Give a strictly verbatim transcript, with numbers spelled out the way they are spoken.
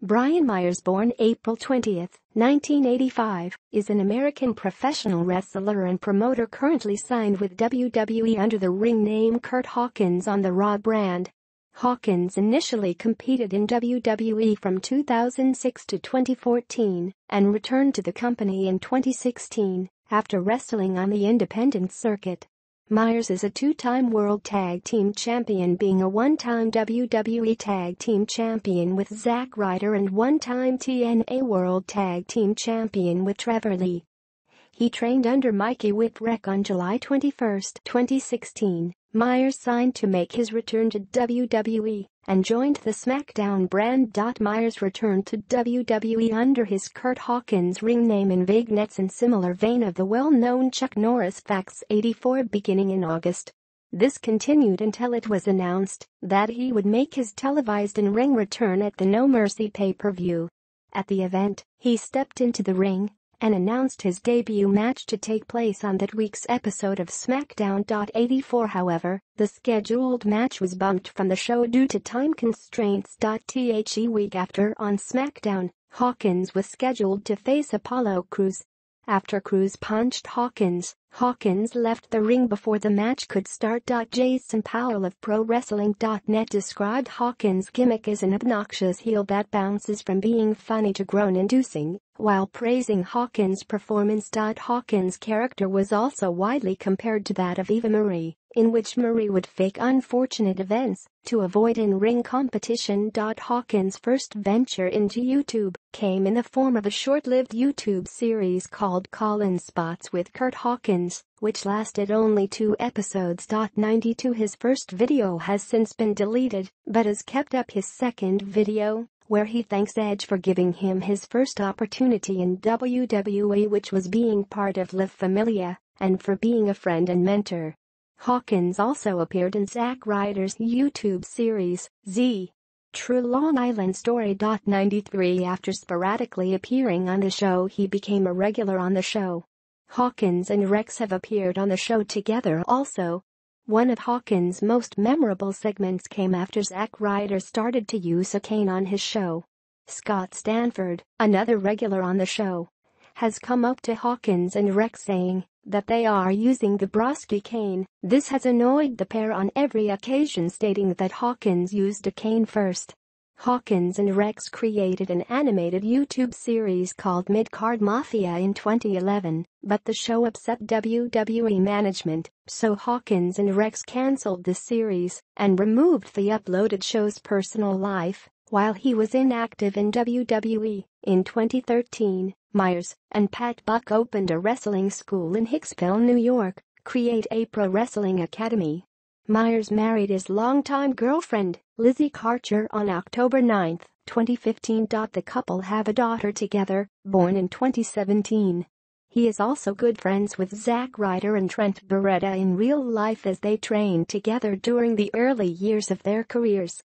Brian Myers, born April twentieth, nineteen eighty-five, is an American professional wrestler and promoter currently signed with W W E under the ring name Curt Hawkins on the Raw brand. Hawkins initially competed in W W E from two thousand six to twenty fourteen and returned to the company in twenty sixteen after wrestling on the independent circuit. Myers is a two-time World Tag Team Champion, being a one-time W W E Tag Team Champion with Zack Ryder and one-time T N A World Tag Team Champion with Trevor Lee. He trained under Mikey Whipwreck. On July twenty-first, twenty sixteen. Myers signed to make his return to W W E and joined the SmackDown brand. Myers returned to W W E under his Curt Hawkins ring name in vignettes in similar vein of the well-known Chuck Norris Facts eighty-four beginning in August. This continued until it was announced that he would make his televised in-ring return at the No Mercy pay-per-view. At the event, he stepped into the ring and announced his debut match to take place on that week's episode of SmackDown. eighty-four However, the scheduled match was bumped from the show due to time constraints. The week after on SmackDown, Hawkins was scheduled to face Apollo Crews. After Crews punched Hawkins, Hawkins left the ring before the match could start. Jason Powell of Pro Wrestling dot net described Hawkins' gimmick as an obnoxious heel that bounces from being funny to groan-inducing, while praising Hawkins' performance. Hawkins' character was also widely compared to that of Eva Marie, in which Marie would fake unfortunate events to avoid in-ring competition. Hawkins' first venture into YouTube came in the form of a short-lived YouTube series called Colin Spots with Curt Hawkins, which lasted only two episodes. ninety-two His first video has since been deleted, but has kept up his second video, where he thanks Edge for giving him his first opportunity in W W E, which was being part of La Familia, and for being a friend and mentor. Hawkins also appeared in Zack Ryder's YouTube series, Z. True Long Island Story. ninety-three After sporadically appearing on the show, he became a regular on the show. Hawkins and Rex have appeared on the show together also. One of Hawkins' most memorable segments came after Zack Ryder started to use a cane on his show. Scott Stanford, another regular on the show, has come up to Hawkins and Rex saying that they are using the Broski cane. This has annoyed the pair on every occasion, stating that Hawkins used a cane first. Hawkins and Rex created an animated YouTube series called Midcard Mafia in twenty eleven, but the show upset W W E management, so Hawkins and Rex cancelled the series and removed the uploaded show's personal life. While he was inactive in W W E, in twenty thirteen, Myers and Pat Buck opened a wrestling school in Hicksville, New York, Create A Pro Wrestling Academy. Myers married his longtime girlfriend, Lizzie Karcher, on October ninth, twenty fifteen. The couple have a daughter together, born in twenty seventeen. He is also good friends with Zack Ryder and Trent Beretta in real life, as they trained together during the early years of their careers.